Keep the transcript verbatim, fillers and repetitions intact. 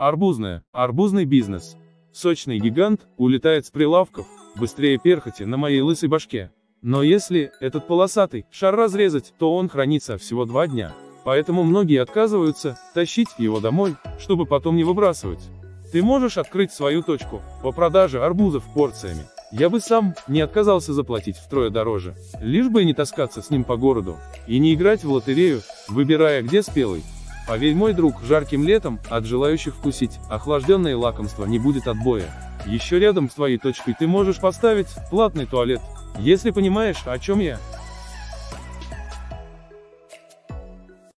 Арбузная. Арбузный бизнес. Сочный гигант улетает с прилавков, быстрее перхоти на моей лысой башке. Но если этот полосатый шар разрезать, то он хранится всего два дня. Поэтому многие отказываются тащить его домой, чтобы потом не выбрасывать. Ты можешь открыть свою точку по продаже арбузов порциями. Я бы сам не отказался заплатить втрое дороже, лишь бы не таскаться с ним по городу и не играть в лотерею, выбирая где спелый. Поверь, мой друг, жарким летом от желающих вкусить охлажденное лакомство не будет отбоя. Еще рядом с твоей точкой ты можешь поставить платный туалет, если понимаешь, о чем я.